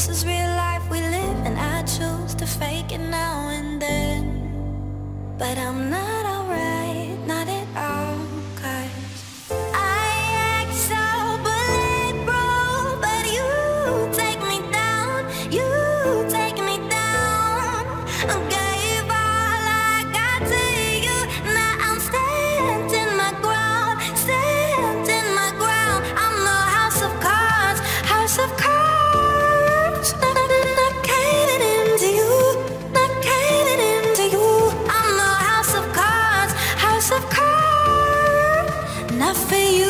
This is real life we live, and I choose to fake it now and then. But I'm not alright, not at all, 'cause I act so bulletproof, but you take me down, you take me down. I gave all I got to you, now I'm standing my ground, I'm no house of cards, house of cards. Not for you.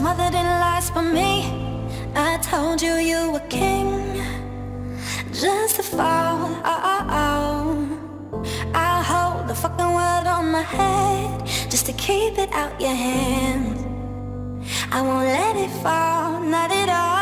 Smothered in lies for me, I told you you were king. Just a fall, I'll hold the fucking world on my head just to keep it out your hands. I won't let it fall, not at all.